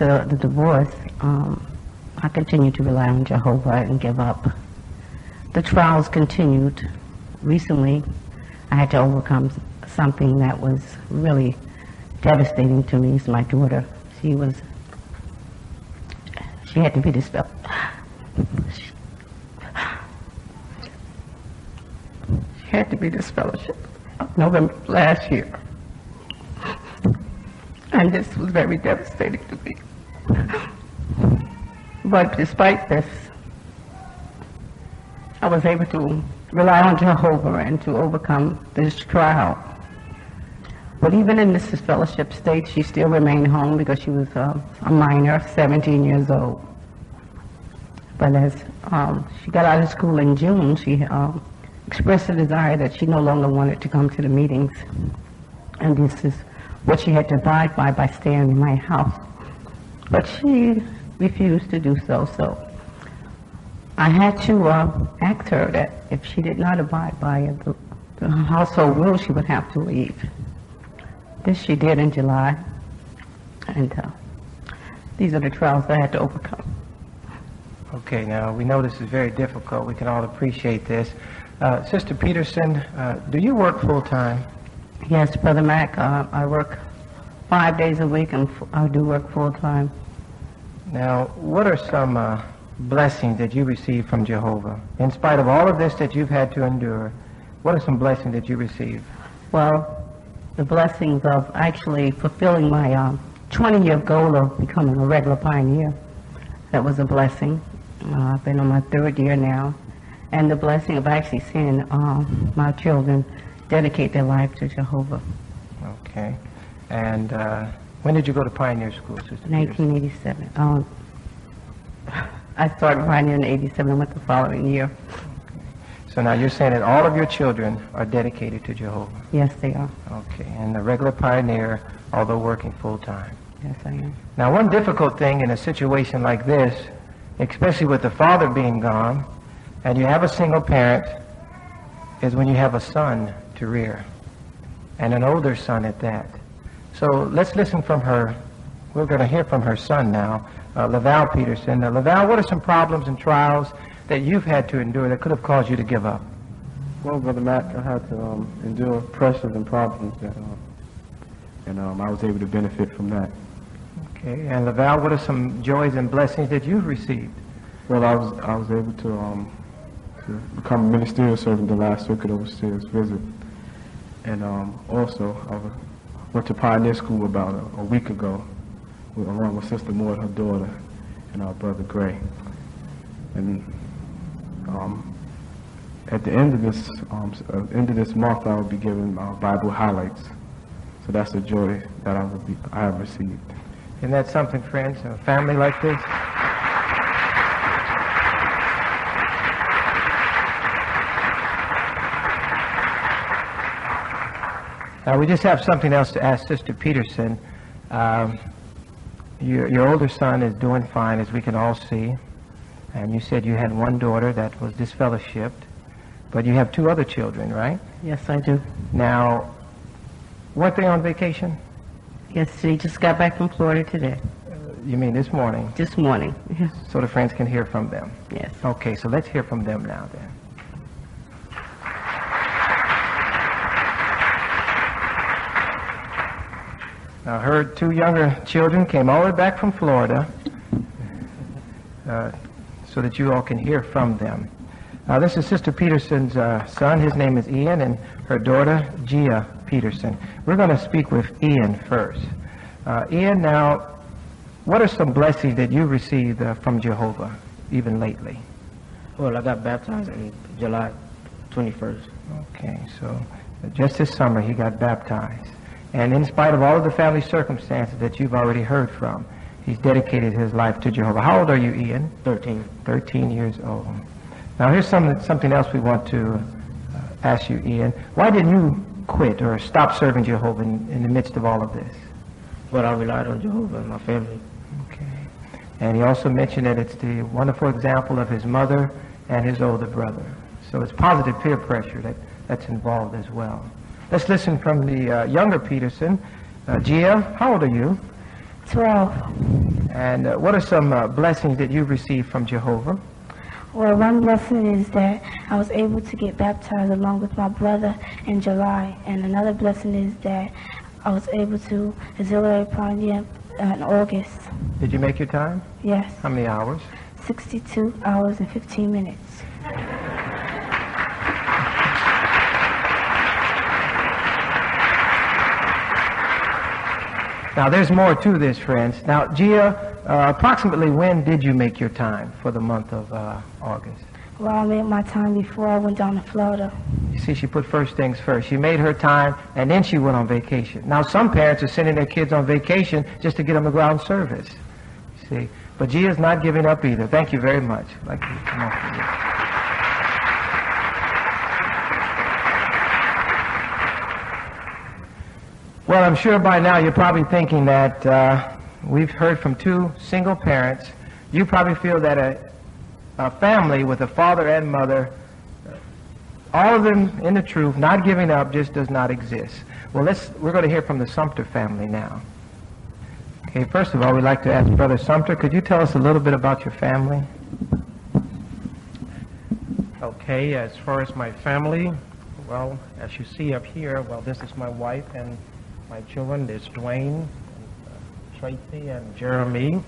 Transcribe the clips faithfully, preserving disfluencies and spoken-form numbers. after the divorce, um, I continued to rely on Jehovah and give up. The trials continued. Recently, I had to overcome something that was really devastating to me. It's my daughter. She was, she had to be dispelled. She, she had to be disfellowshipped November last year. And this was very devastating to me. But despite this, I was able to rely on Jehovah and to overcome this trial. But even in this disfellowship state, she still remained home because she was uh, a minor, seventeen years old. But as um, she got out of school in June, she uh, expressed a desire that she no longer wanted to come to the meetings. And this is what she had to abide by by staying in my house. But she refused to do so, so I had to uh, ask her that if she did not abide by the, the household rule, she would have to leave. This she did in July, and uh, these are the trials I had to overcome. Okay, now we know this is very difficult. We can all appreciate this. Uh, Sister Peterson, uh, do you work full-time? Yes, Brother Mack, uh, I work five days a week, and f I do work full-time. Now, what are some Uh, blessings that you receive from Jehovah? In spite of all of this that you've had to endure, what are some blessings that you receive? Well, the blessings of actually fulfilling my twenty-year um, goal of becoming a regular pioneer. That was a blessing. Uh, I've been on my third year now. And the blessing of actually seeing um, my children dedicate their life to Jehovah. Okay. And uh, when did you go to pioneer school, Sister Peterson? nineteen eighty-seven. Um, I started pioneering in eighty-seven and went the following year. So now you're saying that all of your children are dedicated to Jehovah? Yes, they are. Okay, and a regular pioneer, although working full-time. Yes, I am. Now, one difficult thing in a situation like this, especially with the father being gone, and you have a single parent, is when you have a son to rear, and an older son at that. So let's listen from her. We're going to hear from her son now. Uh, Laval Peterson. Uh, Laval, what are some problems and trials that you've had to endure that could have caused you to give up? Well, Brother Mack, I had to um, endure pressures and problems, that, um, and um, I was able to benefit from that. Okay, and Laval, what are some joys and blessings that you've received? Well, I was I was able to, um, to become a ministerial servant the last circuit overseer's visit, and um, also I went to Pioneer School about a, a week ago, along with Sister Moore and her daughter and our Brother Gray. And um, at the end of this um, uh, end of this month, I will be giving uh, Bible highlights. So that's a joy that I will be I have received. Isn't that something, friends? A family like this. Now we just have something else to ask Sister Peterson. Um, Your, your older son is doing fine, as we can all see, and you said you had one daughter that was disfellowshipped, but you have two other children, right? Yes, I do. Now, weren't they on vacation? Yes, she just got back from Florida today. Uh, you mean this morning? This morning, yes. So the friends can hear from them? Yes. Okay, so let's hear from them now then. Now, her two younger children came all the way back from Florida uh, so that you all can hear from them. Now, this is Sister Peterson's uh, son. His name is Ian, and her daughter, Gia Peterson. We're going to speak with Ian first. Uh, Ian, now, what are some blessings that you received uh, from Jehovah, even lately? Well, I got baptized on July twenty-first. Okay, so just this summer he got baptized. And in spite of all of the family circumstances that you've already heard from, he's dedicated his life to Jehovah. How old are you, Ian? Thirteen. Thirteen years old. Now, here's some, something else we want to uh, ask you, Ian. Why didn't you quit or stop serving Jehovah in, in the midst of all of this? Well, I relied on Jehovah and my family. Okay. And he also mentioned that it's the wonderful example of his mother and his older brother. So it's positive peer pressure that, that's involved as well. Let's listen from the uh, younger Peterson. Uh, Gia, how old are you? twelve. And uh, what are some uh, blessings that you received from Jehovah? Well, one blessing is that I was able to get baptized along with my brother in July. And another blessing is that I was able to auxiliary pioneer in August. Did you make your time? Yes. How many hours? sixty-two hours and fifteen minutes. Now, there's more to this, friends. Now, Gia, uh, approximately when did you make your time for the month of uh, August? Well, I made my time before I went down to Florida. You see, she put first things first. She made her time, and then she went on vacation. Now, some parents are sending their kids on vacation just to get them to go out and service. You see? But Gia's not giving up either. Thank you very much. Like you, come on. Well, I'm sure by now you're probably thinking that uh, we've heard from two single parents. You probably feel that a, a family with a father and mother, all of them in the truth, not giving up, just does not exist. Well, let's, we're going to hear from the Sumter family now. Okay, first of all, we'd like to ask Brother Sumter, could you tell us a little bit about your family? Okay, as far as my family, well, as you see up here, well, this is my wife and my children. There's Dwayne, and, uh, Tracy, and Jeremy,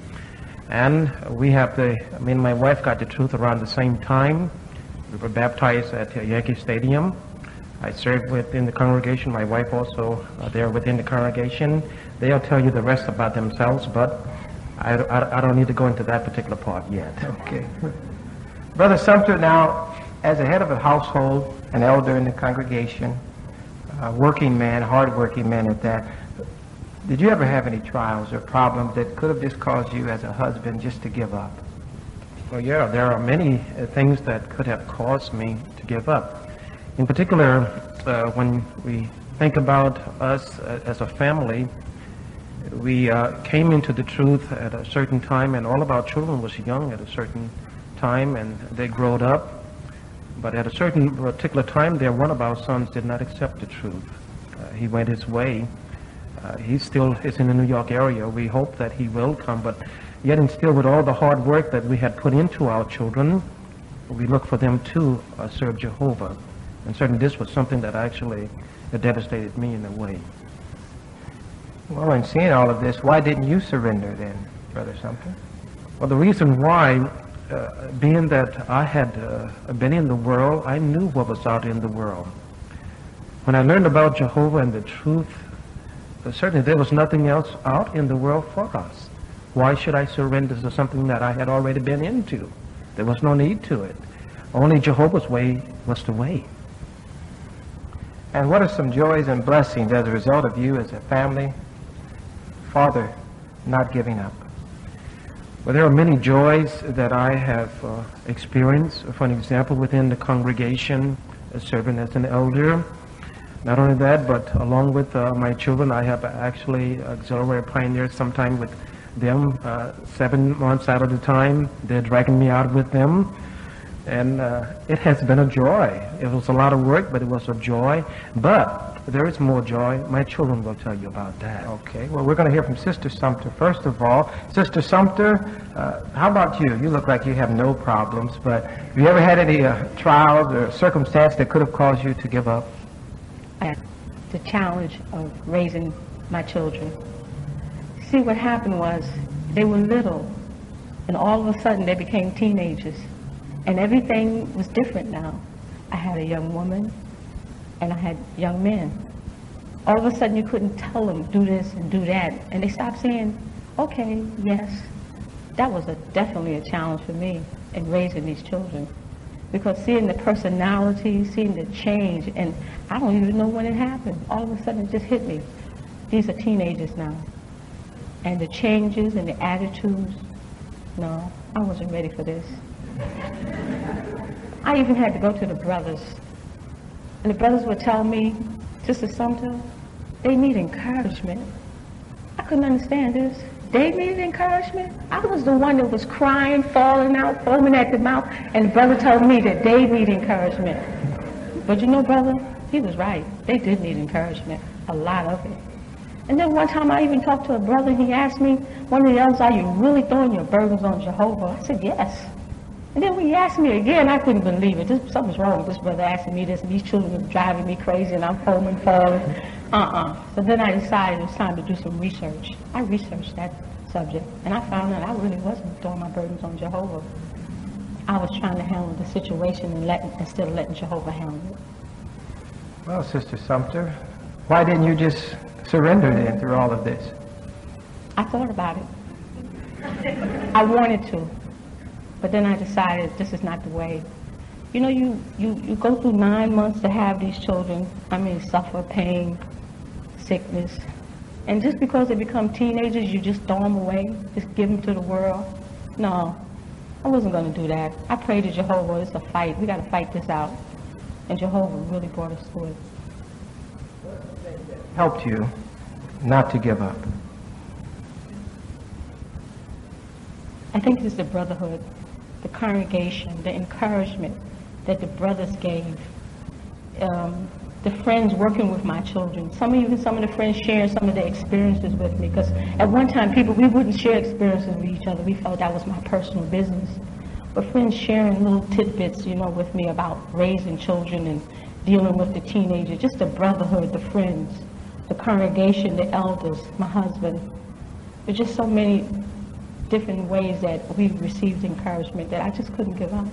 and we have the, I mean, my wife got the truth around the same time. We were baptized at uh, Yankee Stadium. I served within the congregation. My wife also uh, there within the congregation. They'll tell you the rest about themselves, but I, I, I don't need to go into that particular part yet. Okay. Brother Sumter, now, as the head of a household, an elder in the congregation, a working man, hard-working man at that. Did you ever have any trials or problems that could have just caused you as a husband just to give up? Well, yeah, there are many uh, things that could have caused me to give up. In particular, uh, when we think about us uh, as a family, we uh, came into the truth at a certain time, and all of our children was young at a certain time, and they growed up. But at a certain particular time there, one of our sons did not accept the truth. Uh, he went his way. Uh, he still is in the New York area. We hope that he will come, but yet and still, with all the hard work that we had put into our children, we look for them to uh, serve Jehovah. And certainly this was something that actually uh, devastated me in a way. Well, in seeing all of this, why didn't you surrender then, Brother Sumter? Well, the reason why, Uh, being that I had uh, been in the world, I knew what was out in the world. When I learned about Jehovah and the truth, uh, certainly there was nothing else out in the world for us. Why should I surrender to something that I had already been into? There was no need to it. Only Jehovah's way was the way. And what are some joys and blessings as a result of you as a family, father, not giving up? Well, there are many joys that I have uh, experienced. For an example, within the congregation, uh, serving as an elder. Not only that, but along with uh, my children, I have actually auxiliary pioneered sometime with them, uh, seven months out of the time. They're dragging me out with them. And uh, it has been a joy. It was a lot of work, but it was a joy. But there is more joy. My children will tell you about that. Okay. Well, we're going to hear from Sister Sumter. First of all, Sister Sumter, uh, how about you? You look like you have no problems, but have you ever had any uh, trials or circumstance that could have caused you to give up? I had the challenge of raising my children. See, what happened was they were little, and all of a sudden they became teenagers. And everything was different now. I had a young woman, and I had young men. All of a sudden, you couldn't tell them, do this and do that. And they stopped saying, okay, yes. That was a, definitely a challenge for me in raising these children. Because seeing the personality, seeing the change, and I don't even know when it happened. All of a sudden, it just hit me. These are teenagers now. And the changes and the attitudes, no, I wasn't ready for this. I even had to go to the brothers, and the brothers would tell me, Sister Sumter, they need encouragement. I couldn't understand this. They needed encouragement? I was the one that was crying, falling out, foaming at the mouth, and the brother told me that they need encouragement. But you know, brother, he was right. They did need encouragement, a lot of it. And then one time I even talked to a brother, and he asked me, one of the others, are you really throwing your burdens on Jehovah? I said, yes. And then when he asked me again, I couldn't believe it. This, something's wrong with this brother asking me this, and these children are driving me crazy, and I'm foaming and falling. Uh-uh. So then I decided it was time to do some research. I researched that subject, and I found out I really wasn't throwing my burdens on Jehovah. I was trying to handle the situation and letting, instead of letting Jehovah handle it. Well, Sister Sumter, why didn't you just surrender then through all of this? I thought about it. I wanted to. But then I decided this is not the way. You know, you, you, you go through nine months to have these children, I mean, suffer pain, sickness. And just because they become teenagers, you just throw them away, just give them to the world. No, I wasn't going to do that. I prayed to Jehovah, it's a fight. We got to fight this out. And Jehovah really brought us through it. Helped you not to give up? I think it's the brotherhood. The congregation, the encouragement that the brothers gave, um, the friends working with my children, some even some of the friends sharing some of their experiences with me, because at one time people, we wouldn't share experiences with each other. We felt that was my personal business. But friends sharing little tidbits, you know, with me about raising children and dealing with the teenagers, just the brotherhood, the friends, the congregation, the elders, my husband. There's just so many different ways that we've received encouragement that I just couldn't give up.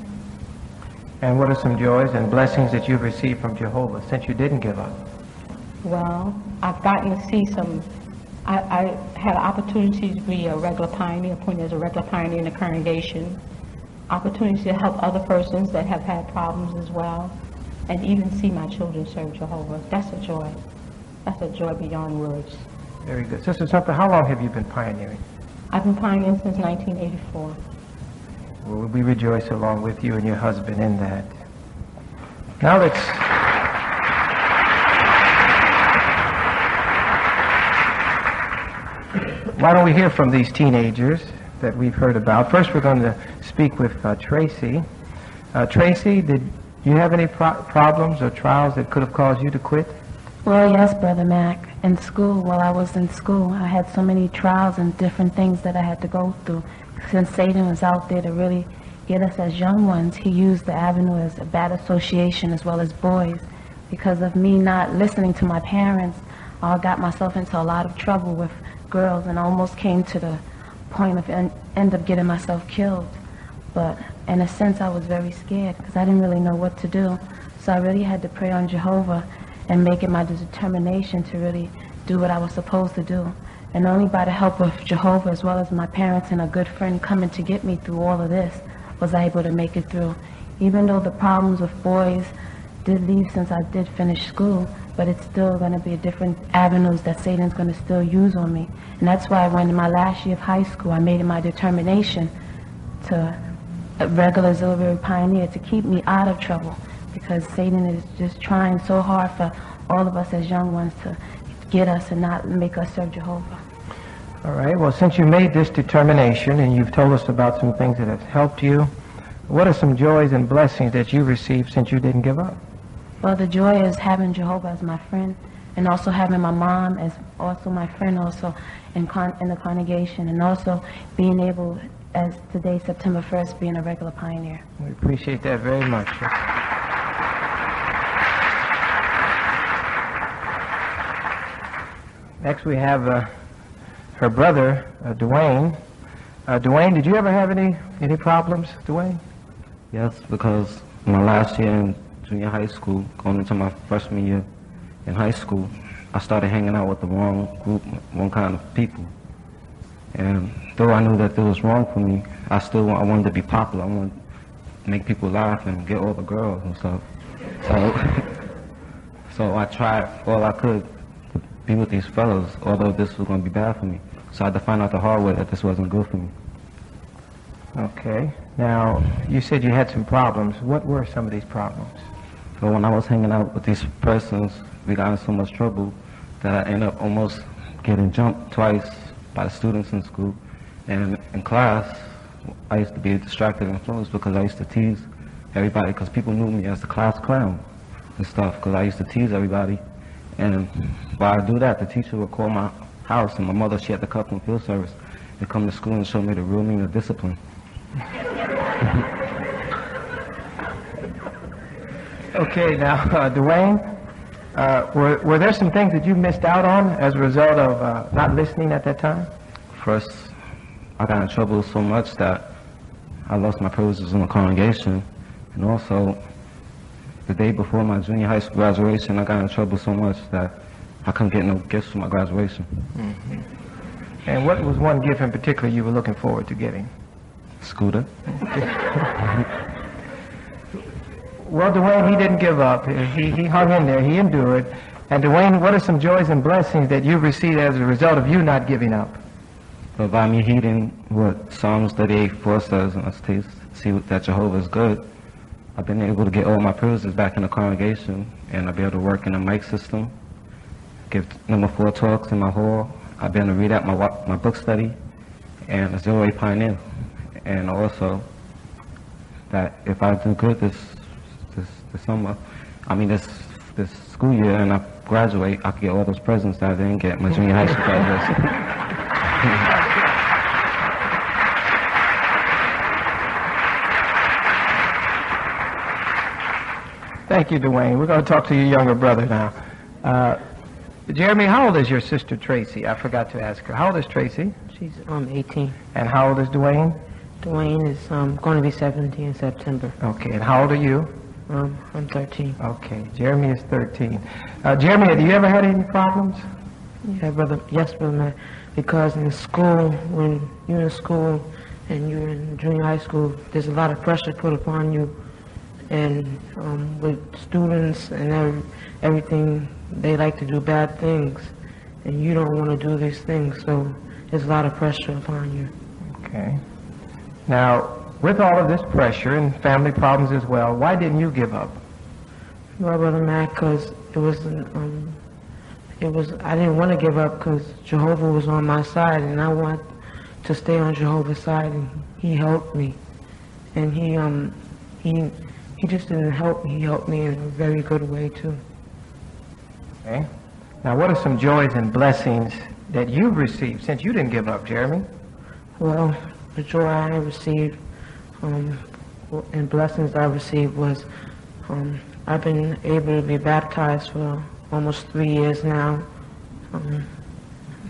And what are some joys and blessings that you've received from Jehovah since you didn't give up? Well, I've gotten to see some, I, I had an opportunity to be a regular pioneer, appointed as a regular pioneer in the congregation, opportunities to help other persons that have had problems as well, and even see my children serve Jehovah. That's a joy. That's a joy beyond words. Very good. Sister Sumter, how long have you been pioneering? I've been pioneering since nineteen eighty-four. Well, we rejoice along with you and your husband in that. Now let's... Why don't we hear from these teenagers that we've heard about? First, we're going to speak with uh, Tracy. Uh, Tracy, did you have any pro problems or trials that could have caused you to quit? Well, yes, Brother Mack. In school, while I was in school, I had so many trials and different things that I had to go through. Since Satan was out there to really get us as young ones, he used the avenue as a bad association as well as boys. Because of me not listening to my parents, I got myself into a lot of trouble with girls and almost came to the point of en end up getting myself killed. But in a sense, I was very scared because I didn't really know what to do. So I really had to pray on Jehovah and make it my determination to really do what I was supposed to do. And only by the help of Jehovah, as well as my parents and a good friend coming to get me through all of this, was I able to make it through. Even though the problems with boys did leave since I did finish school, but it's still going to be different avenues that Satan's going to still use on me. And that's why when my last year of high school, I made it my determination to a regular auxiliary pioneer to keep me out of trouble. Because Satan is just trying so hard for all of us as young ones to get us and not make us serve Jehovah. All right. Well, since you made this determination and you've told us about some things that have helped you, what are some joys and blessings that you received since you didn't give up? Well, the joy is having Jehovah as my friend and also having my mom as also my friend also in, con in the congregation, and also being able, as today, September first, being a regular pioneer. We appreciate that very much. Next we have uh, her brother, uh, Dwayne. Uh, Dwayne, did you ever have any, any problems, Dwayne? Yes, because my last year in junior high school, going into my freshman year in high school, I started hanging out with the wrong group, wrong kind of people. And though I knew that it was wrong for me, I still I wanted to be popular. I wanted to make people laugh and get all the girls and stuff. So, so I tried all I could be with these fellows, although this was going to be bad for me. So I had to find out the hard way that this wasn't good for me. Okay. Now, you said you had some problems. What were some of these problems? So when I was hanging out with these persons, we got in so much trouble that I ended up almost getting jumped twice by the students in school. And in class, I used to be a distracted influence because I used to tease everybody, because people knew me as the class clown and stuff, because I used to tease everybody. And while I do that, the teacher would call my house, and my mother, she had to come from field service and come to school and show me the real meaning of discipline. Okay, now, uh, Dwayne, uh, were, were there some things that you missed out on as a result of uh, not listening at that time? First, I got in trouble so much that I lost my privileges in the congregation, and also the day before my junior high school graduation, I got in trouble so much that I couldn't get no gifts for my graduation. Mm-hmm. And what was one gift in particular you were looking forward to getting? Scooter. Well, Dwayne, he didn't give up. He, he hung in there. He endured. And Dwayne, what are some joys and blessings that you received as a result of you not giving up? But by me heeding what Psalms thirty-eight four says, and I see that Jehovah is good, I've been able to get all my privileges back in the congregation, and I've been able to work in the mic system, give number four talks in my hall. I've been able to read out my, my book study, and a zero-way pioneer. And also, that if I do good this this, this summer, I mean this this school year, and I graduate, I can get all those presents that I didn't get my junior high school graduation. Thank you, Dwayne. We're going to talk to your younger brother now. Uh, Jeremy, how old is your sister Tracy? I forgot to ask her. How old is Tracy? She's um eighteen. And how old is Dwayne? Dwayne is um, going to be seventeen in September. Okay, and how old are you? Um, I'm thirteen. Okay, Jeremy is thirteen. Uh, Jeremy, have you ever had any problems? Yeah, brother. Yes, brother Mack. Because in school, when you're in school and you're in junior high school, there's a lot of pressure put upon you, and um, with students and every, everything, they like to do bad things, and you don't want to do these things, so there's a lot of pressure upon you. Okay. Now, with all of this pressure and family problems as well, why didn't you give up? Well, Brother Mack, because it was, um, it was, I didn't want to give up because Jehovah was on my side, and I want to stay on Jehovah's side, and he helped me. And he, um, he, he just didn't help me. He helped me in a very good way, too. Okay. Now, what are some joys and blessings that you've received since you didn't give up, Jeremy? Well, the joy I received um, and blessings I received was um, I've been able to be baptized for almost three years now. Um,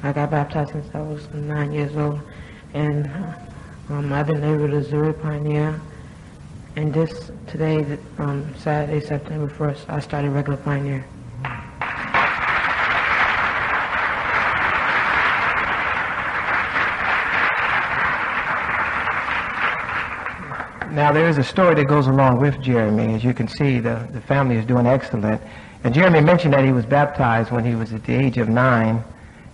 I got baptized since I was nine years old, and um, I've been able to zero pioneer. And this today, um, Saturday, September first, I started regular pioneer. Now, there is a story that goes along with Jeremy. As you can see, the, the family is doing excellent. And Jeremy mentioned that he was baptized when he was at the age of nine.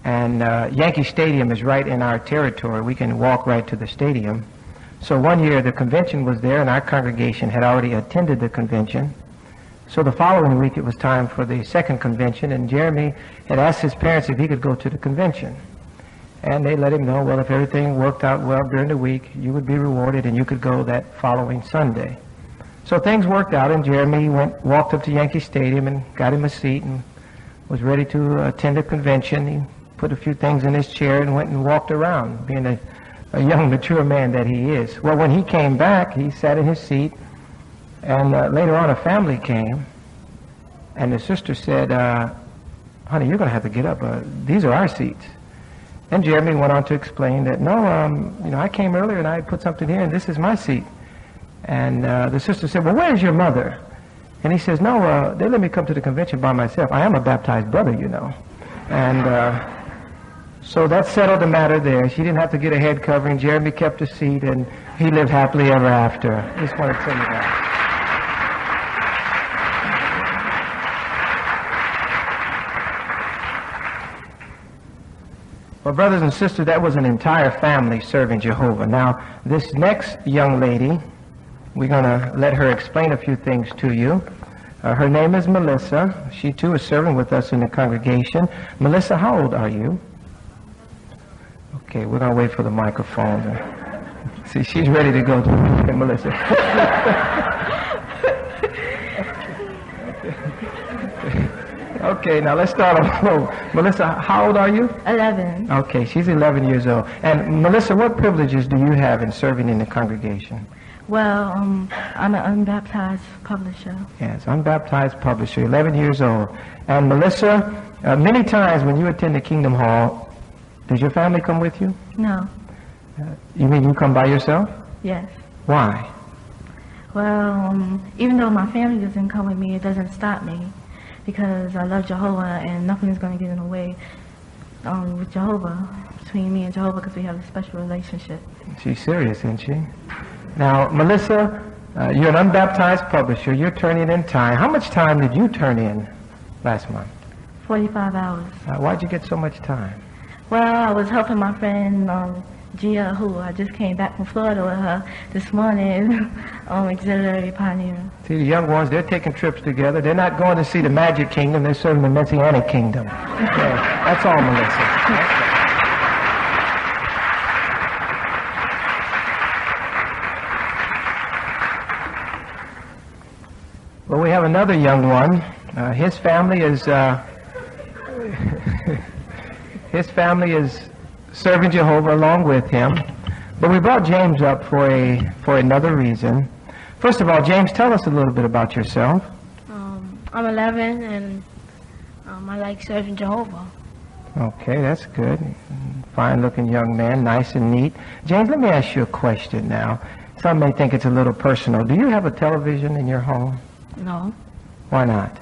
And uh, Yankee Stadium is right in our territory. We can walk right to the stadium. So one year, the convention was there, and our congregation had already attended the convention. So the following week, it was time for the second convention, and Jeremy had asked his parents if he could go to the convention. And they let him know, well, if everything worked out well during the week, you would be rewarded and you could go that following Sunday. So things worked out, and Jeremy went, walked up to Yankee Stadium and got him a seat and was ready to attend a convention. He put a few things in his chair and went and walked around, being a, a young, mature man that he is. Well, when he came back, he sat in his seat, and uh, later on a family came, and the sister said, uh, honey, you're going to have to get up. Uh, these are our seats. And Jeremy went on to explain that, no, um, you know, I came earlier and I put something here and this is my seat. And uh, the sister said, well, where's your mother? And he says, no, uh, they let me come to the convention by myself. I am a baptized brother, you know. And uh, so that settled the matter there. She didn't have to get a head covering. Jeremy kept his seat, and he lived happily ever after. I just want to tell you that. Well, brothers and sisters, that was an entire family serving Jehovah. Now, this next young lady, we're going to let her explain a few things to you. Uh, her name is Melissa. She, too, is serving with us in the congregation. Melissa, how old are you? Okay, we're going to wait for the microphone. To... See, she's ready to go. Hey, Melissa. Okay, now let's start off. Oh, Melissa, how old are you? eleven. Okay, she's eleven years old. And Melissa, what privileges do you have in serving in the congregation? Well, um, I'm an unbaptized publisher. Yes, unbaptized publisher, eleven years old. And Melissa, uh, many times when you attend the Kingdom Hall, does your family come with you? No. Uh, you mean you come by yourself? Yes. Why? Well, um, even though my family doesn't come with me, it doesn't stop me, because I love Jehovah and nothing is going to get in the way um, with Jehovah, between me and Jehovah, because we have a special relationship. She's serious, isn't she? Now, Melissa, uh, you're an unbaptized publisher. You're turning in time. How much time did you turn in last month? forty-five hours. Uh, why'd you get so much time? Well, I was helping my friend um, Gia, who I just came back from Florida with her this morning on Auxiliary Pioneer. See, the young ones, they're taking trips together. They're not going to see the Magic Kingdom. They're serving the Messianic Kingdom. Okay. That's all, Melissa. That's all. Well, we have another young one. Uh, his family is uh, his family is serving Jehovah along with him. But we brought James up for a for another reason. First of all, James, tell us a little bit about yourself. Um, I'm eleven, and um, I like serving Jehovah. Okay, that's good. Fine-looking young man, nice and neat. James, let me ask you a question now. Some may think it's a little personal. Do you have a television in your home? No. Why not?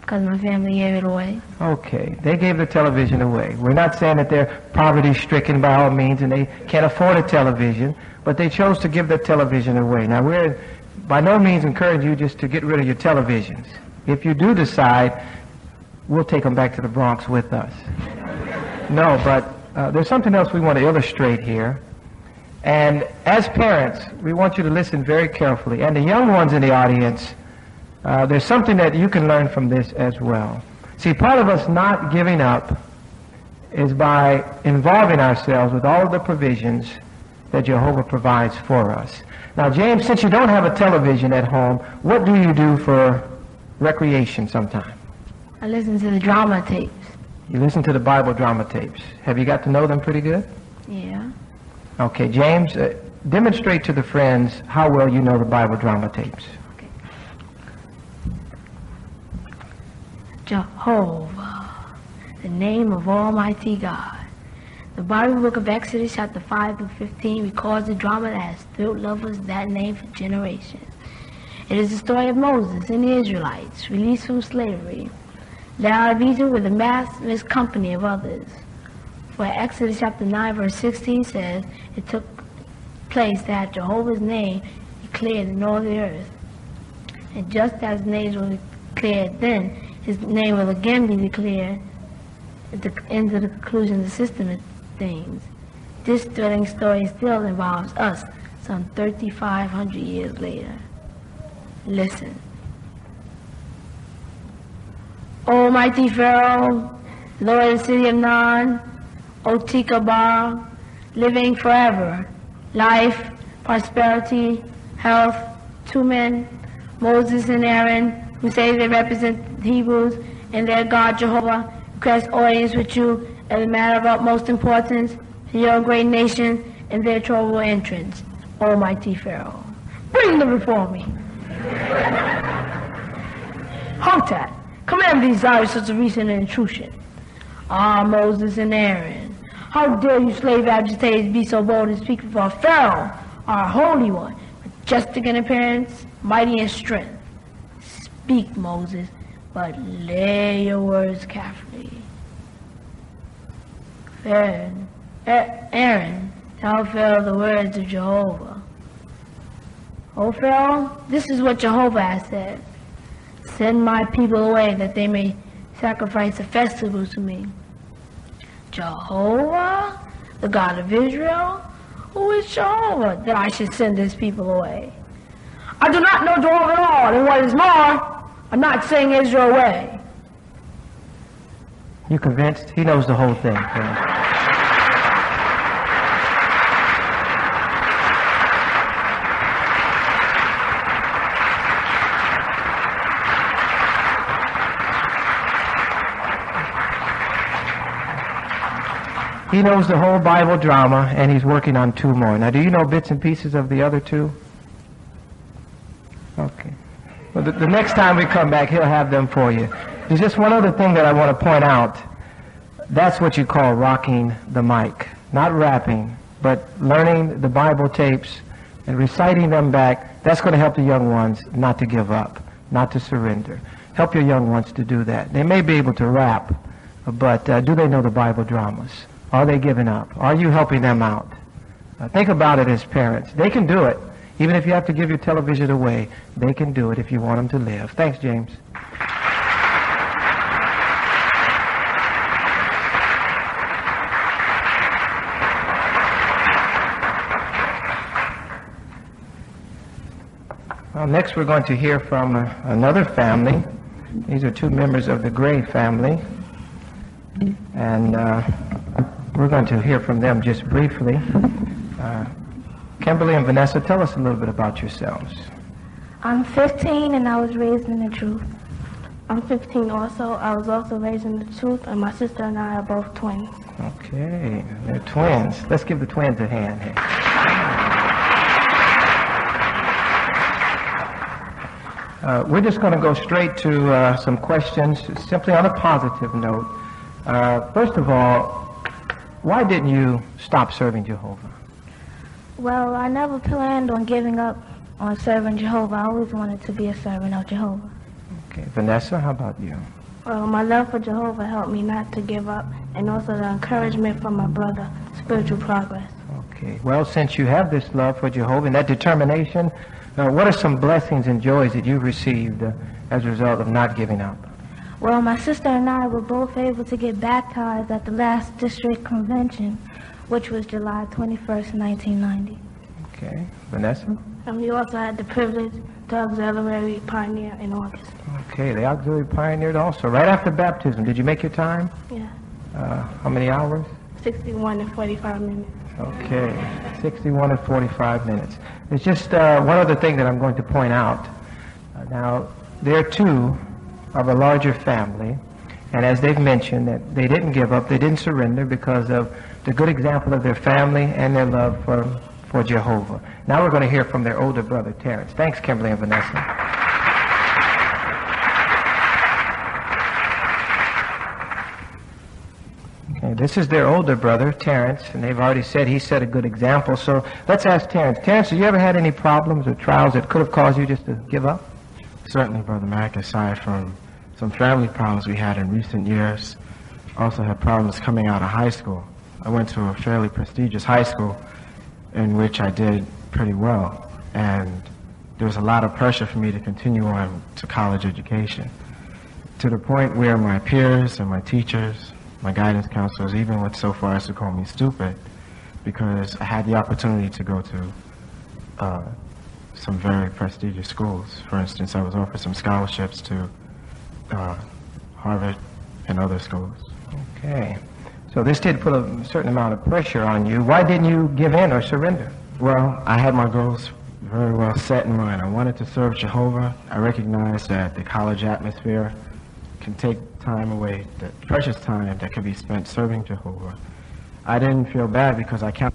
Because my family gave it away. Okay. They gave the television away. We're not saying that they're poverty-stricken by all means and they can't afford a television, but they chose to give the television away. Now, we're by no means encouraging you just to get rid of your televisions. If you do decide, we'll take them back to the Bronx with us. No, but uh, there's something else we want to illustrate here. And as parents, we want you to listen very carefully. And the young ones in the audience, Uh, there's something that you can learn from this as well. See, part of us not giving up is by involving ourselves with all of the provisions that Jehovah provides for us. Now, James, since you don't have a television at home, what do you do for recreation sometime? I listen to the drama tapes. You listen to the Bible drama tapes. Have you got to know them pretty good? Yeah. Okay, James, uh, demonstrate to the friends how well you know the Bible drama tapes. Jehovah, the name of Almighty God. The Bible book of Exodus chapter five through fifteen records the drama that has thrilled lovers that name for generations. It is the story of Moses and the Israelites released from slavery, led out of Egypt with a massive company of others. For Exodus chapter nine verse sixteen says, it took place that Jehovah's name declared in all the earth. And just as his name was declared then, his name will again be declared at the end of the conclusion of the system of things. This thrilling story still involves us some three thousand five hundred years later. Listen. Almighty Pharaoh, Lord of the city of Nan, O Tikabah, living forever, life, prosperity, health, two men, Moses and Aaron, who say they represent the Hebrews and their God Jehovah, request audience with you as a matter of utmost importance to your great nation and their trouble entrance. Almighty Pharaoh, bring them before me. Hotat, command these desires such a recent intrusion. Ah, Moses and Aaron, how dare you slave agitators be so bold and speak before Pharaoh, our Holy One, majestic in appearance, mighty in strength. Speak, Moses, but lay your words carefully. Aaron, Aaron, tell Pharaoh the words of Jehovah. O Pharaoh, this is what Jehovah has said. Send my people away that they may sacrifice a festival to me. Jehovah, the God of Israel? Who is Jehovah that I should send his people away? I do not know Jehovah at all, and what is more, I'm not saying Israel away. You convinced? He knows the whole thing. He knows the whole Bible drama, and he's working on two more. Now, do you know bits and pieces of the other two? Okay. Well, the, the next time we come back, he'll have them for you. There's just one other thing that I want to point out. That's what you call rocking the mic. Not rapping, but learning the Bible tapes and reciting them back. That's going to help the young ones not to give up, not to surrender. Help your young ones to do that. They may be able to rap, but uh, do they know the Bible dramas? Are they giving up? Are you helping them out? Uh, think about it as parents. They can do it. Even if you have to give your television away, they can do it if you want them to live. Thanks, James. Well, next we're going to hear from uh, another family. These are two members of the Gray family. And uh, we're going to hear from them just briefly. Uh, Kimberly and Vanessa, tell us a little bit about yourselves. I'm fifteen and I was raised in the truth. I'm fifteen also. I was also raised in the truth, and my sister and I are both twins. Okay, they're twins. Let's give the twins a hand here. Uh, we're just going to go straight to uh, some questions, simply on a positive note. Uh, first of all, why didn't you stop serving Jehovah? Well, I never planned on giving up on serving Jehovah. I always wanted to be a servant of Jehovah. Okay. Vanessa, how about you? Well, my love for Jehovah helped me not to give up, and also the encouragement from my brother, spiritual progress. Okay. Well, since you have this love for Jehovah and that determination, uh, what are some blessings and joys that you've received uh, as a result of not giving up? Well, my sister and I were both able to get baptized at the last district convention, which was July twenty-first, nineteen ninety. Okay. Vanessa? And we also had the privilege to auxiliary pioneer in August. Okay. The auxiliary pioneered also. Right after baptism, did you make your time? Yeah. Uh, how many hours? sixty-one and forty-five minutes. Okay. sixty-one and forty-five minutes. There's just uh, one other thing that I'm going to point out. Uh, now, there are two of a larger family, and as they've mentioned, that they didn't give up, they didn't surrender because of the good example of their family and their love for, for Jehovah. Now we're going to hear from their older brother, Terence. Thanks, Kimberly and Vanessa. Okay, this is their older brother, Terence, and they've already said he set a good example. So let's ask Terence. Terence, have you ever had any problems or trials that could have caused you just to give up? Certainly, Brother Mack, aside from some family problems we had in recent years, also had problems coming out of high school. I went to a fairly prestigious high school in which I did pretty well, and there was a lot of pressure for me to continue on to college education, to the point where my peers and my teachers, my guidance counselors, even went so far as to call me stupid because I had the opportunity to go to uh, some very prestigious schools. For instance, I was offered some scholarships to uh, Harvard and other schools. Okay. So this did put a certain amount of pressure on you. Why didn't you give in or surrender? Well, I had my goals very well set in mind. I wanted to serve Jehovah. I recognized that the college atmosphere can take time away, the precious time that could be spent serving Jehovah. I didn't feel bad because I can't.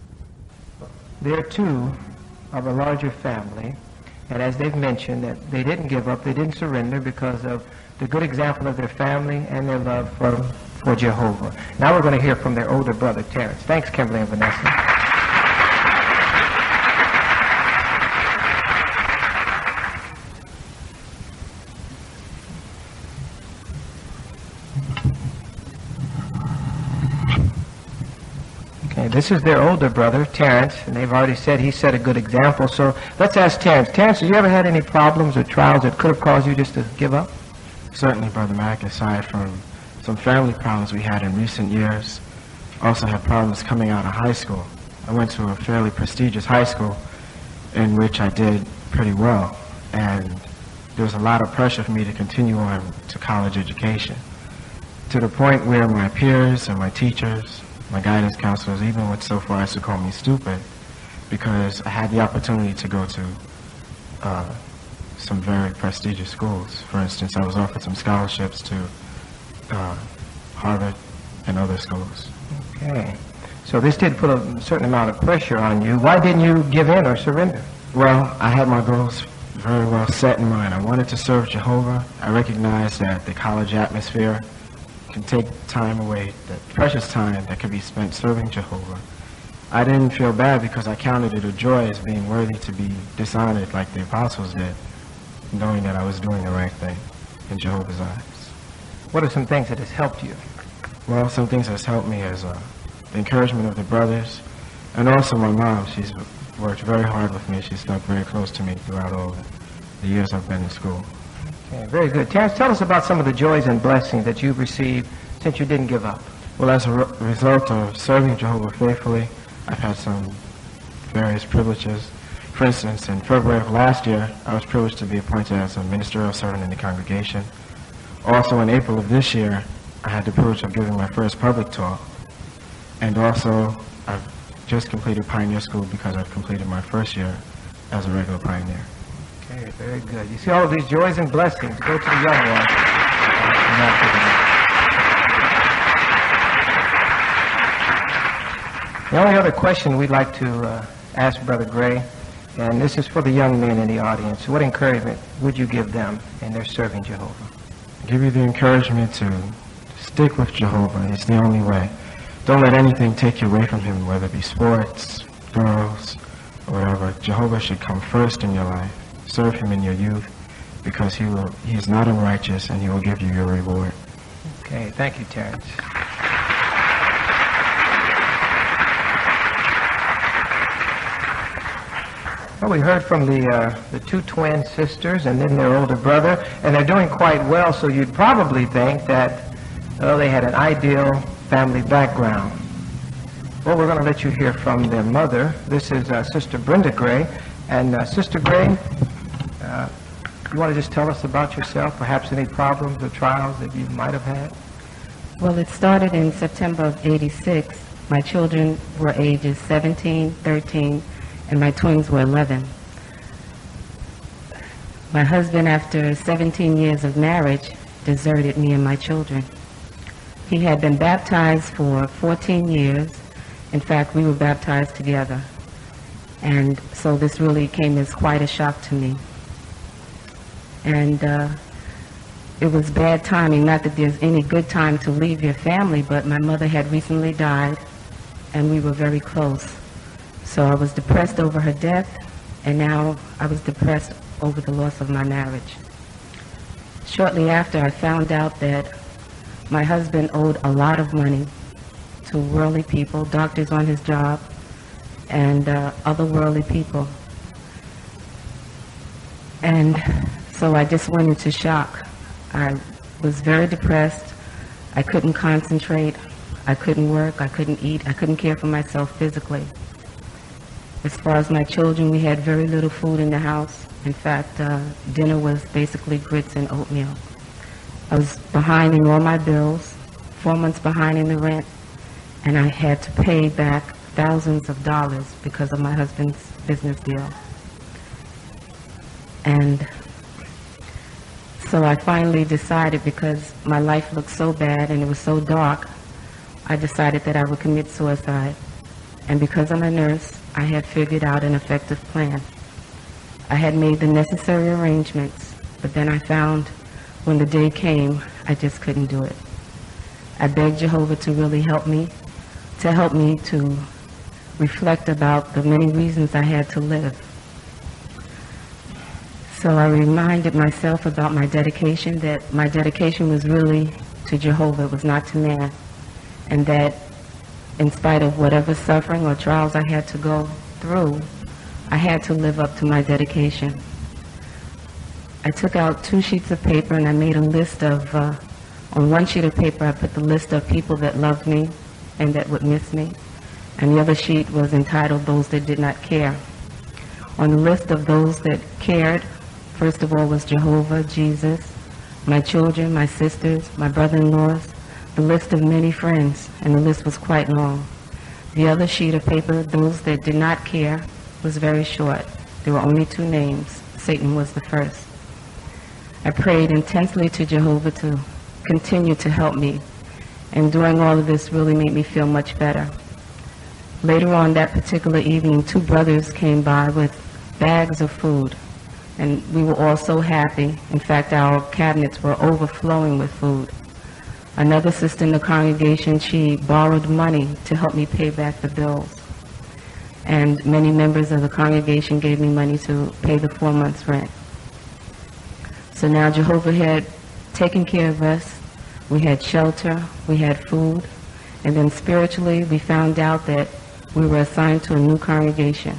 There are two of a larger family, and as they've mentioned, that they didn't give up, they didn't surrender because of the good example of their family and their love for for Jehovah. Now we're going to hear from their older brother, Terence. Thanks, Kimberly and Vanessa. Okay, this is their older brother, Terence, and they've already said he set a good example. So let's ask Terence. Terence, have you ever had any problems or trials that could have caused you just to give up? Certainly, Brother Mack, aside from some family problems we had in recent years, also had problems coming out of high school. I went to a fairly prestigious high school in which I did pretty well, and there was a lot of pressure for me to continue on to college education, to the point where my peers and my teachers, my guidance counselors, even went so far as to call me stupid because I had the opportunity to go to uh, some very prestigious schools. For instance, I was offered some scholarships to Uh, Harvard and other schools. Okay. So this did put a certain amount of pressure on you. Why didn't you give in or surrender? Well, I had my goals very well set in mind. I wanted to serve Jehovah. I recognized that the college atmosphere can take time away, that precious time that could be spent serving Jehovah. I didn't feel bad because I counted it a joy as being worthy to be dishonored like the apostles did, knowing that I was doing the right thing in Jehovah's eyes. What are some things that has helped you? Well, some things that's helped me is uh, the encouragement of the brothers, and also my mom. She's worked very hard with me. She's stuck very close to me throughout all the years I've been in school. Okay, very good. Terence, tell us about some of the joys and blessings that you've received since you didn't give up. Well, as a re result of serving Jehovah faithfully, I've had some various privileges. For instance, in February of last year, I was privileged to be appointed as a ministerial servant in the congregation. Also, in April of this year, I had the privilege of giving my first public talk. And also, I've just completed Pioneer School because I've completed my first year as a regular pioneer. Okay, very good. You see all of these joys and blessings. Go to the young ones. The only other question we'd like to uh, ask Brother Gray, and this is for the young men in the audience, what encouragement would you give them in their serving Jehovah? I give you the encouragement to stick with Jehovah. It's the only way. Don't let anything take you away from him, whether it be sports, girls, or whatever. Jehovah should come first in your life. Serve him in your youth, because he will, he is not unrighteous, and he will give you your reward. Okay, thank you, Terence. Well, we heard from the, uh, the two twin sisters and then their older brother, and they're doing quite well, so you'd probably think that oh, they had an ideal family background. Well, we're going to let you hear from their mother. This is uh, Sister Brenda Gray. And uh, Sister Gray, uh, you want to just tell us about yourself, perhaps any problems or trials that you might have had? Well, it started in September of eighty-six. My children were ages seventeen, thirteen, and my twins were eleven. My husband, after seventeen years of marriage, deserted me and my children. He had been baptized for fourteen years. In fact, we were baptized together. And so this really came as quite a shock to me. And uh, it was bad timing, not that there's any good time to leave your family, but my mother had recently died, and we were very close. So I was depressed over her death, and now I was depressed over the loss of my marriage. Shortly after, I found out that my husband owed a lot of money to worldly people, doctors on his job, and uh, other worldly people. And so I just went into shock. I was very depressed. I couldn't concentrate. I couldn't work. I couldn't eat. I couldn't care for myself physically. As far as my children, we had very little food in the house. In fact, uh, dinner was basically grits and oatmeal. I was behind in all my bills, four months behind in the rent, and I had to pay back thousands of dollars because of my husband's business deal. And so I finally decided, because my life looked so bad and it was so dark, I decided that I would commit suicide. And because I'm a nurse, I had figured out an effective plan. I had made the necessary arrangements, but then I found when the day came, I just couldn't do it. I begged Jehovah to really help me, to help me to reflect about the many reasons I had to live. So I reminded myself about my dedication, that my dedication was really to Jehovah, it was not to man, and that in spite of whatever suffering or trials I had to go through, I had to live up to my dedication. I took out two sheets of paper and I made a list of, uh, on one sheet of paper I put the list of people that loved me and that would miss me, and the other sheet was entitled Those That Did Not Care. On the list of those that cared, first of all was Jehovah, Jesus, my children, my sisters, my brother-in-laws, the list of many friends, and the list was quite long. The other sheet of paper, those that did not care, was very short. There were only two names. Satan was the first. I prayed intensely to Jehovah to continue to help me, and doing all of this really made me feel much better. Later on that particular evening, two brothers came by with bags of food, and we were all so happy. In fact, our cabinets were overflowing with food. Another sister in the congregation, she borrowed money to help me pay back the bills. And many members of the congregation gave me money to pay the four months' rent. So now Jehovah had taken care of us. We had shelter, we had food, and then spiritually we found out that we were assigned to a new congregation.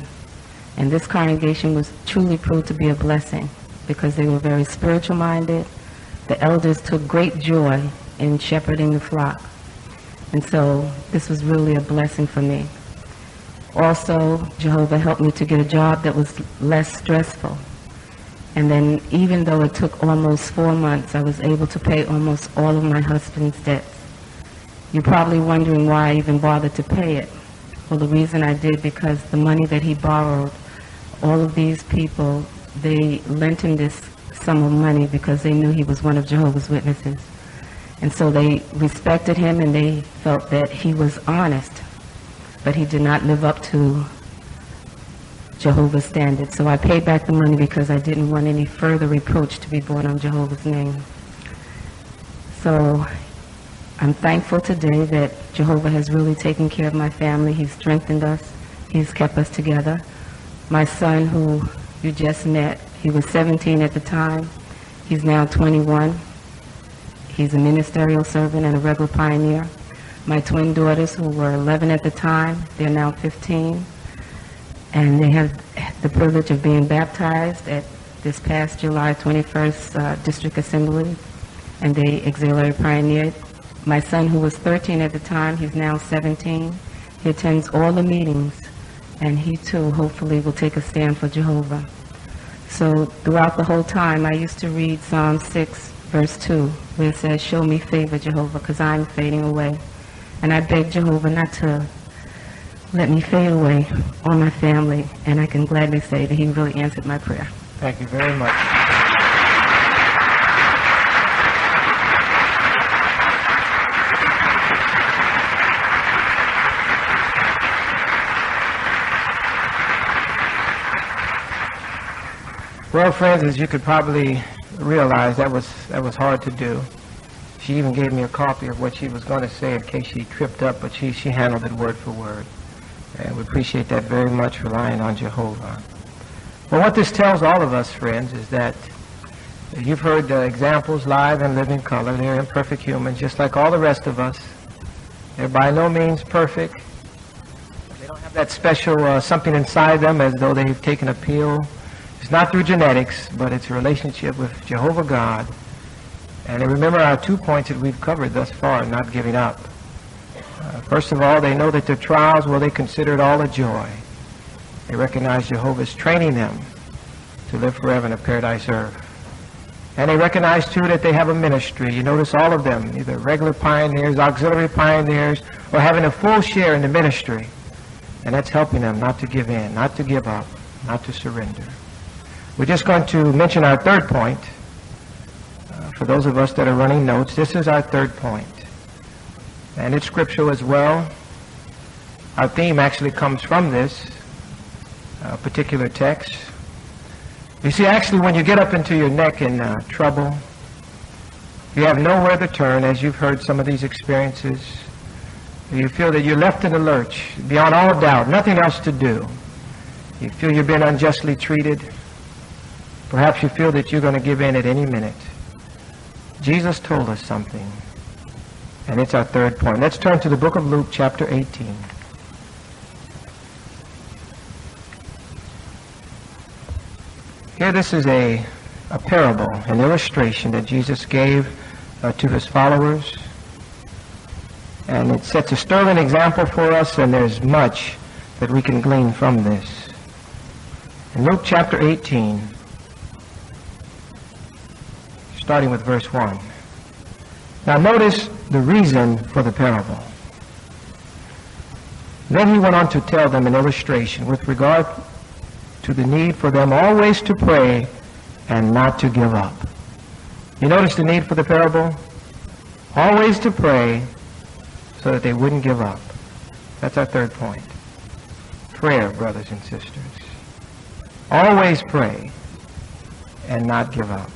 And this congregation was truly proved to be a blessing because they were very spiritual minded. The elders took great joy in shepherding the flock. And so this was really a blessing for me. Also, Jehovah helped me to get a job that was less stressful. And then even though it took almost four months, I was able to pay almost all of my husband's debts. You're probably wondering why I even bothered to pay it. Well, the reason I did, because the money that he borrowed, all of these people, they lent him this sum of money because they knew he was one of Jehovah's Witnesses. And so they respected him and they felt that he was honest, but he did not live up to Jehovah's standards. So I paid back the money because I didn't want any further reproach to be brought on Jehovah's name. So I'm thankful today that Jehovah has really taken care of my family. He's strengthened us. He's kept us together. My son, who you just met, he was seventeen at the time. He's now twenty-one. He's a ministerial servant and a regular pioneer. My twin daughters, who were eleven at the time, they're now fifteen. And they have the privilege of being baptized at this past July twenty-first uh, District Assembly, and they auxiliary pioneered. My son, who was thirteen at the time, he's now seventeen. He attends all the meetings, and he too hopefully will take a stand for Jehovah. So throughout the whole time, I used to read Psalm six, verse two, where it says, "Show me favor, Jehovah, because I'm fading away." And I beg Jehovah not to let me fade away on my family, and I can gladly say that he really answered my prayer. Thank you very much. Well, friends, as you could probably realize, that was that was hard to do. She even gave me a copy of what she was going to say in case she tripped up, but she she handled it word for word. And we appreciate that very much, relying on Jehovah. Well, what this tells all of us, friends, is that you've heard the examples live and live in color. They're imperfect humans, just like all the rest of us. They're by no means perfect. They don't have that special uh, something inside them as though they've taken a pill. It's not through genetics, but it's a relationship with Jehovah God. And remember our two points that we've covered thus far, not giving up. Uh, first of all, they know that their trials, well, they consider it all a joy. They recognize Jehovah's training them to live forever in a paradise earth. And they recognize, too, that they have a ministry. You notice all of them, either regular pioneers, auxiliary pioneers, or having a full share in the ministry. And that's helping them not to give in, not to give up, not to surrender. We're just going to mention our third point. Uh, for those of us that are running notes, this is our third point. And it's scriptural as well. Our theme actually comes from this uh, particular text. You see, actually, when you get up into your neck in uh, trouble, you have nowhere to turn, as you've heard some of these experiences. You feel that you're left in the lurch, beyond all doubt, nothing else to do. You feel you've been unjustly treated. Perhaps you feel that you're going to give in at any minute. Jesus told us something. And it's our third point. Let's turn to the book of Luke, chapter eighteen. Here this is a, a parable, an illustration that Jesus gave uh, to his followers. And it sets a sterling example for us, and there's much that we can glean from this. In Luke chapter eighteen, starting with verse one. Now notice the reason for the parable. Then he went on to tell them an illustration with regard to the need for them always to pray and not to give up. You notice the need for the parable? Always to pray so that they wouldn't give up. That's our third point. prayer, brothers and sisters. Always pray and not give up.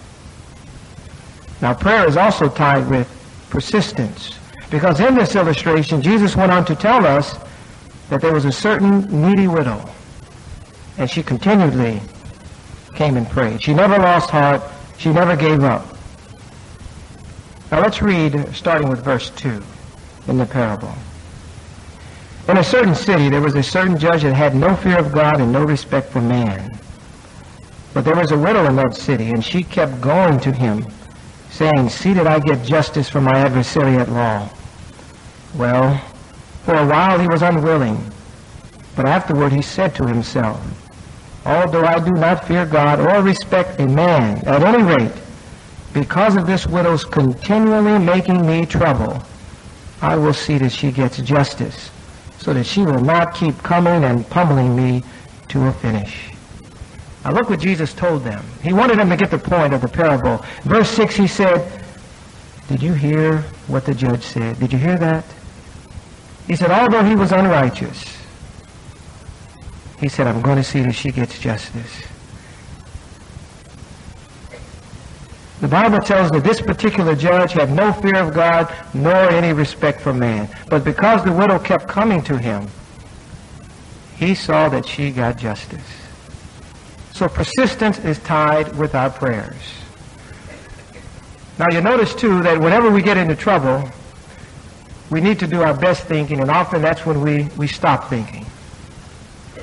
Now, prayer is also tied with persistence, because in this illustration, Jesus went on to tell us that there was a certain needy widow, and she continually came and prayed. She never lost heart. She never gave up. Now let's read, starting with verse two in the parable. In a certain city, there was a certain judge that had no fear of God and no respect for man. But there was a widow in that city, and she kept going to him, saying, "See that I get justice for my adversary at law." Well, for a while he was unwilling, but afterward he said to himself, "Although I do not fear God or respect a man, at any rate, because of this widow's continually making me trouble, I will see that she gets justice, so that she will not keep coming and pummeling me to a finish." Now look what Jesus told them. He wanted them to get the point of the parable. Verse six, he said, "Did you hear what the judge said? Did you hear that? He said, although he was unrighteous, he said, I'm going to see that she gets justice." The Bible tells that this particular judge had no fear of God, nor any respect for man. But because the widow kept coming to him, he saw that she got justice. So persistence is tied with our prayers. Now you notice too that whenever we get into trouble, we need to do our best thinking, and often that's when we, we stop thinking.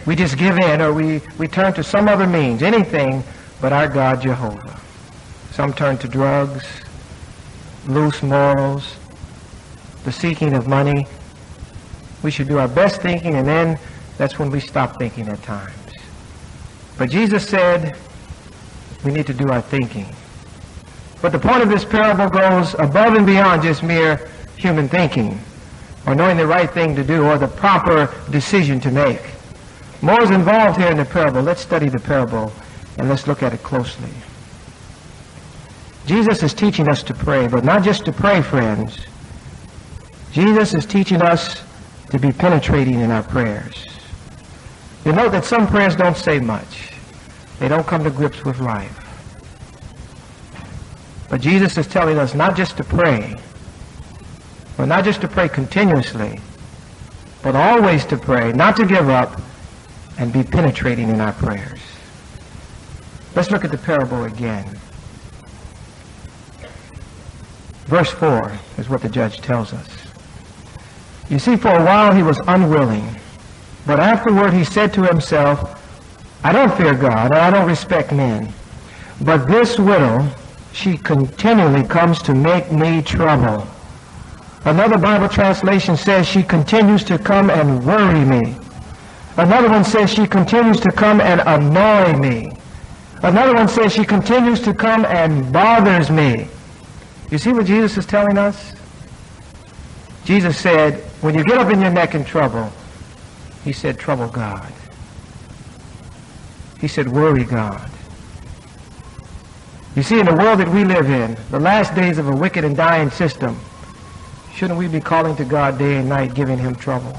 We just give in, or we, we turn to some other means, anything but our God Jehovah. Some turn to drugs, loose morals, the seeking of money. We should do our best thinking, and then that's when we stop thinking at times. But Jesus said we need to do our thinking. But the point of this parable goes above and beyond just mere human thinking, or knowing the right thing to do, or the proper decision to make. More is involved here in the parable. Let's study the parable, and let's look at it closely. Jesus is teaching us to pray, but not just to pray, friends. Jesus is teaching us to be penetrating in our prayers. You know that some prayers don't say much. They don't come to grips with life. But Jesus is telling us not just to pray, but not just to pray continuously, but always to pray, not to give up, and be penetrating in our prayers. Let's look at the parable again. Verse four is what the judge tells us. You see, for a while he was unwilling, but afterward he said to himself, I don't fear God, and I don't respect men, but this widow, she continually comes to make me trouble. Another Bible translation says she continues to come and worry me. Another one says she continues to come and annoy me. Another one says she continues to come and bothers me. You see what Jesus is telling us? Jesus said, when you get up in your neck in trouble, he said, trouble God. He said, worry God. You see, in the world that we live in, the last days of a wicked and dying system, shouldn't we be calling to God day and night, giving him trouble?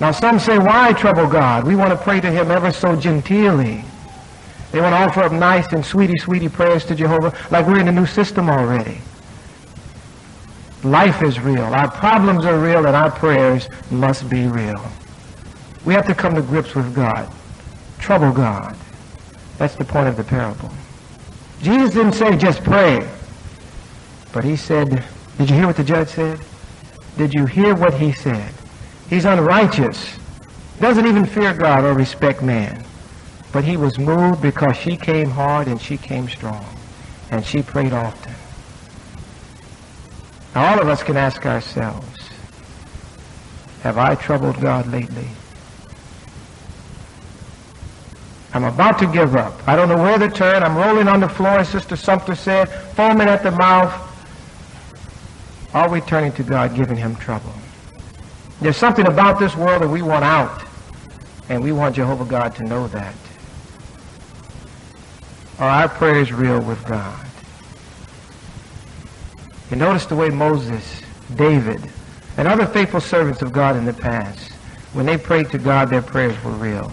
Now some say, why trouble God? We want to pray to him ever so genteelly. They want to offer up nice and sweetie, sweetie prayers to Jehovah, like we're in a new system already. Life is real. Our problems are real, and our prayers must be real. We have to come to grips with God. Trouble God. That's the point of the parable. Jesus didn't say just pray, but he said, did you hear what the judge said? Did you hear what he said? He's unrighteous, doesn't even fear God or respect man. But he was moved because she came hard and she came strong. And she prayed often. Now all of us can ask ourselves, have I troubled God lately? I'm about to give up. I don't know where to turn. I'm rolling on the floor, as Sister Sumter said, foaming at the mouth. Are we turning to God, giving him trouble? There's something about this world that we want out. And we want Jehovah God to know that. Are our prayers real with God? You notice the way Moses, David, and other faithful servants of God in the past When they prayed to God, their prayers were real.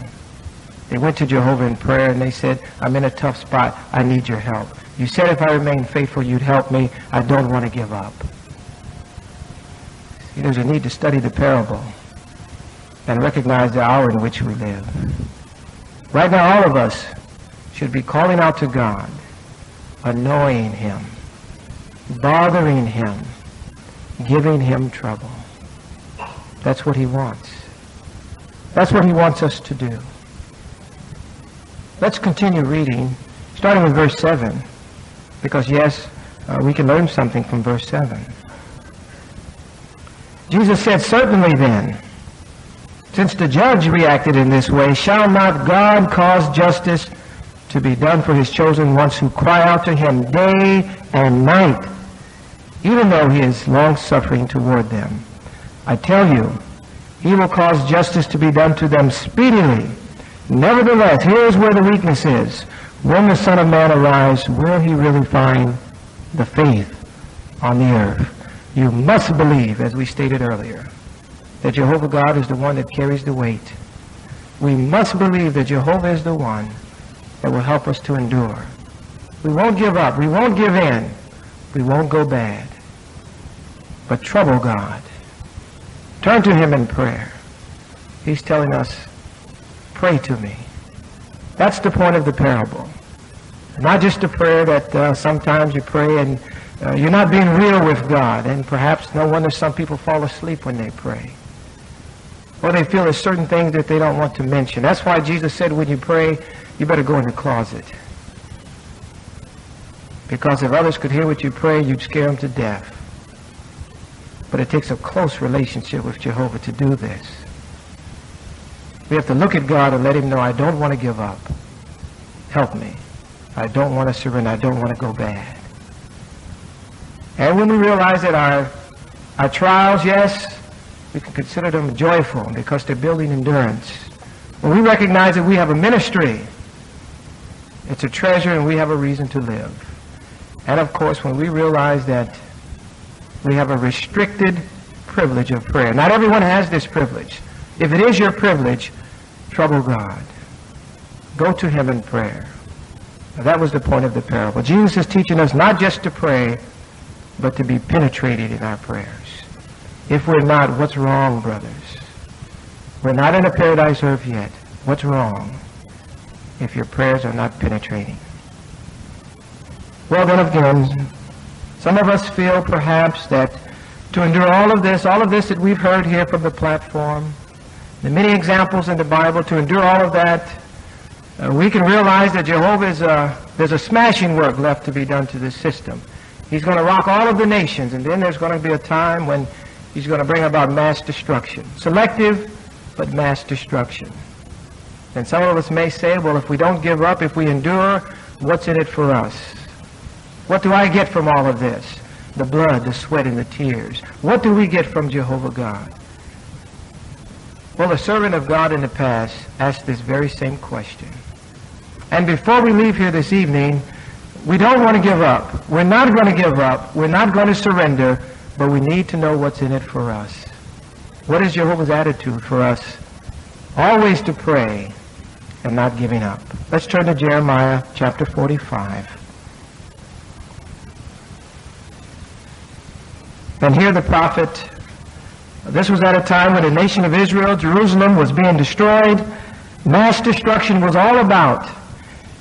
They went to Jehovah in prayer and they said, I'm in a tough spot. I need your help. You said if I remain faithful, you'd help me. I don't want to give up. See, there's a need to study the parable and recognize the hour in which we live. Right now, all of us should be calling out to God, annoying Him, bothering Him, giving Him trouble. That's what He wants. That's what He wants us to do. Let's continue reading, starting with verse seven, because yes, uh, we can learn something from verse seven. Jesus said, certainly then, since the judge reacted in this way, shall not God cause justice to be done for His chosen ones who cry out to Him day and night, even though He is long-suffering toward them? I tell you, He will cause justice to be done to them speedily. Nevertheless, here's where the weakness is. When the Son of Man arrives, will He really find the faith on the earth? You must believe, as we stated earlier, that Jehovah God is the one that carries the weight. We must believe that Jehovah is the one that will help us to endure. We won't give up. We won't give in. We won't go bad. But trouble God. Turn to Him in prayer. He's telling us, pray to me. That's the point of the parable. Not just a prayer that uh, sometimes you pray and uh, you're not being real with God. And perhaps no wonder some people fall asleep when they pray. Or they feel there's certain things that they don't want to mention. That's why Jesus said when you pray, you better go in the closet. Because if others could hear what you pray, you'd scare them to death. But it takes a close relationship with Jehovah to do this. We have to look at God and let Him know, I don't want to give up. Help me. I don't want to surrender. I don't want to go bad. And when we realize that our, our trials, yes, we can consider them joyful because they're building endurance. When we recognize that we have a ministry, it's a treasure and we have a reason to live. And of course, when we realize that we have a restricted privilege of prayer. Not everyone has this privilege. If it is your privilege, trouble God. Go to Him in prayer. Now, that was the point of the parable. Jesus is teaching us not just to pray, but to be penetrated in our prayers. If we're not, what's wrong, brothers? We're not in a paradise earth yet. What's wrong if your prayers are not penetrating? Well, then again, some of us feel perhaps that to endure all of this, all of this that we've heard here from the platform, the many examples in the Bible, to endure all of that, uh, we can realize that Jehovah is a, there's a smashing work left to be done to this system. He's going to rock all of the nations, and then there's going to be a time when He's going to bring about mass destruction. Selective, but mass destruction. And some of us may say, well, if we don't give up, if we endure, what's in it for us? What do I get from all of this? The blood, the sweat, and the tears. What do we get from Jehovah God? Well, a servant of God in the past asked this very same question. And before we leave here this evening, we don't want to give up. We're not going to give up. We're not going to surrender, but we need to know what's in it for us. What is Jehovah's attitude for us? Always to pray and not giving up. Let's turn to Jeremiah chapter forty-five. And here the prophet, this was at a time when the nation of Israel, Jerusalem, was being destroyed. Mass destruction was all about.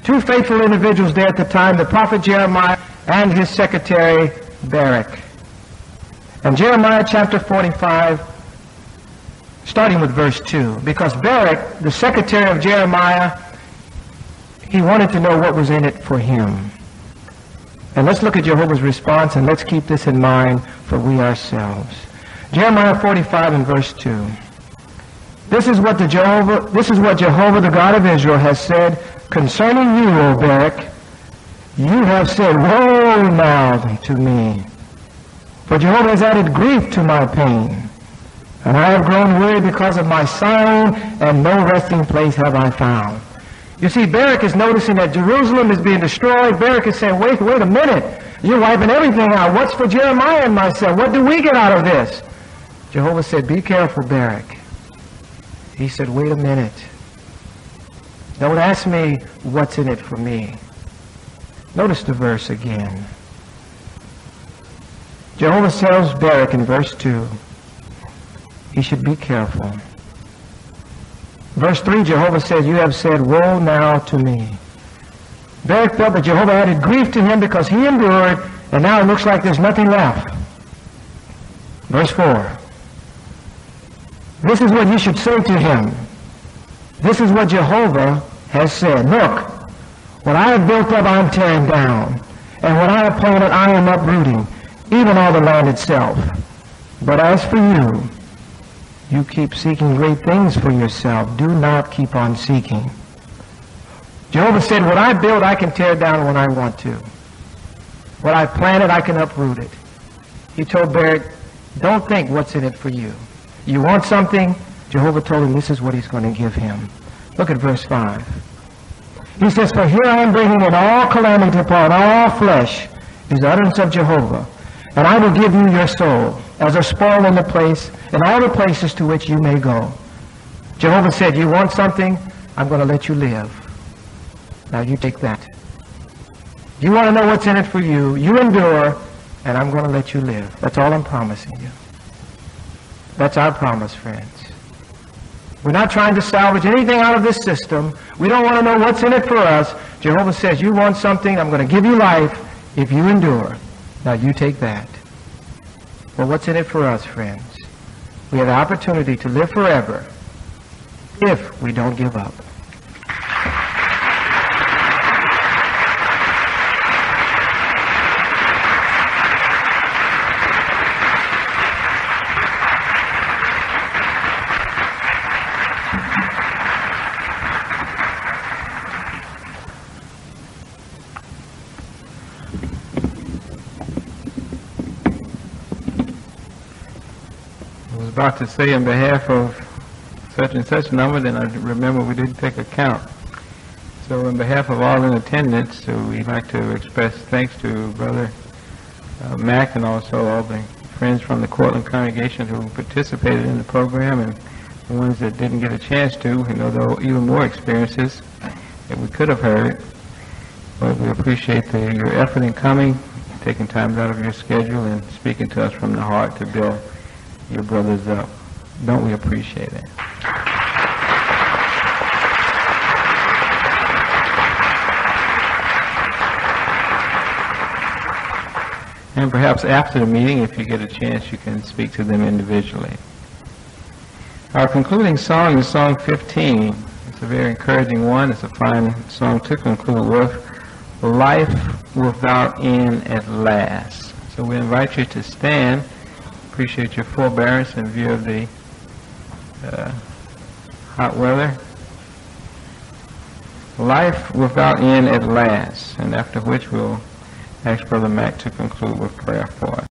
Two faithful individuals there at the time, the prophet Jeremiah and his secretary Baruch. And Jeremiah chapter forty-five, starting with verse two, because Baruch, the secretary of Jeremiah, he wanted to know what was in it for him. And let's look at Jehovah's response, and let's keep this in mind for we ourselves. Jeremiah forty-five and verse two. This is what the Jehovah, this is what Jehovah, the God of Israel, has said concerning you, O Baruch. You have said, woe now to me, for Jehovah has added grief to my pain, and I have grown weary because of my sorrow, and no resting place have I found. You see, Baruch is noticing that Jerusalem is being destroyed. Baruch is saying, wait, wait a minute. You're wiping everything out. What's for Jeremiah and myself? What do we get out of this? Jehovah said, be careful, Baruch. he said, wait a minute. Don't ask me what's in it for me. Notice the verse again. Jehovah tells Baruch in verse two, he should be careful. Verse three, Jehovah says, you have said, woe now to me. Baruch felt that Jehovah added grief to him because he endured, and now it looks like there's nothing left. Verse four, this is what you should say to him. This is what Jehovah has said. Look, what I have built up, I am tearing down, and what I have planted, I am uprooting, even all the land itself. But as for you, you keep seeking great things for yourself. Do not keep on seeking. Jehovah said, what I build, I can tear down when I want to. What I planted, I can uproot it. He told Baruch, don't think what's in it for you. You want something? Jehovah told him this is what he's going to give him. Look at verse five. He says, for here I am bringing in all calamity upon all flesh, is the utterance of Jehovah. And I will give you your soul as a spoil in the place, in all the places to which you may go. Jehovah said, you want something? I'm going to let you live. Now you take that. You want to know what's in it for you. You endure, and I'm going to let you live. That's all I'm promising you. That's our promise, friends. We're not trying to salvage anything out of this system. We don't want to know what's in it for us. Jehovah says, you want something? I'm going to give you life if you endure. Now you take that. Well, what's in it for us, friends? We have the opportunity to live forever if we don't give up. About to say on behalf of such and such number, then I remember we didn't take a count. So on behalf of all in attendance, so we'd like to express thanks to Brother uh, Mack and also all the friends from the Cortland congregation who participated in the program, and the ones that didn't get a chance to, and although even more experiences that we could have heard. But we appreciate the, your effort in coming, taking time out of your schedule, and speaking to us from the heart to build your brothers up. Don't we appreciate it? And perhaps after the meeting, if you get a chance, you can speak to them individually. Our concluding song is Song fifteen. It's a very encouraging one. It's a fine song to conclude with. Life without end at last. So we invite you to stand. Appreciate your forbearance in view of the uh, hot weather. Life without end at last, and after which we'll ask Brother Mack to conclude with prayer for us.